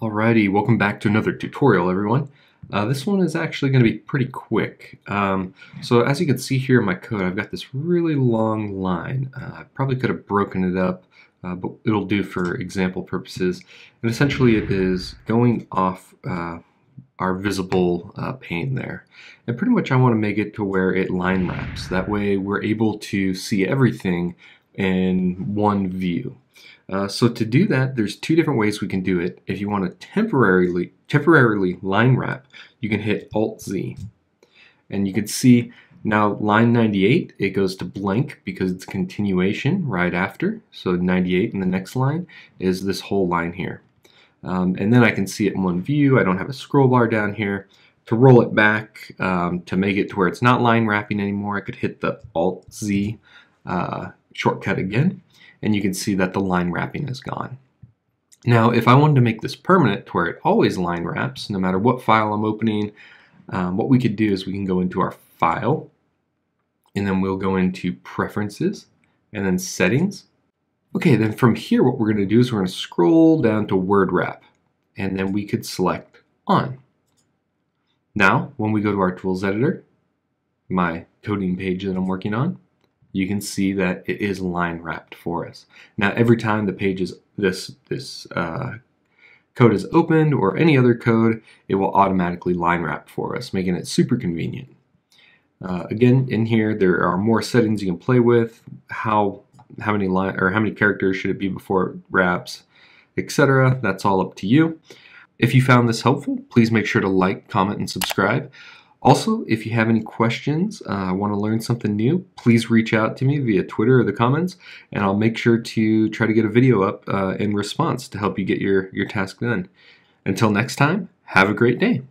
Alrighty, welcome back to another tutorial, everyone. This one is actually going to be pretty quick. So as you can see here in my code, I've got this really long line. I probably could have broken it up, but it'll do for example purposes. And essentially it is going off our visible pane there. And pretty much I want to make it to where it line wraps. That way we're able to see everything in one view. So to do that, there's two different ways we can do it. If you want to temporarily line wrap, you can hit Alt-Z. And you can see now line 98, it goes to blank because it's continuation right after. So 98 in the next line is this whole line here. And then I can see it in one view. I don't have a scroll bar down here. To roll it back, to make it to where it's not line wrapping anymore, I could hit the Alt-Z shortcut again. And you can see that the line wrapping is gone. Now, if I wanted to make this permanent to where it always line wraps, no matter what file I'm opening, what we could do is we can go into our file, and then we'll go into preferences, and then settings. Okay, then from here, what we're gonna do is we're gonna scroll down to word wrap, and then we could select on. Now, when we go to our tools editor, my coding page that I'm working on, you can see that it is line wrapped for us. Now, every time the page is this code is opened or any other code, it will automatically line wrap for us, making it super convenient. Again, in here there are more settings you can play with. How many line or how many characters should it be before it wraps, etc. That's all up to you. If you found this helpful, please make sure to like, comment, and subscribe. Also, if you have any questions, want to learn something new, please reach out to me via Twitter or the comments, and I'll make sure to try to get a video up in response to help you get your task done. Until next time, have a great day.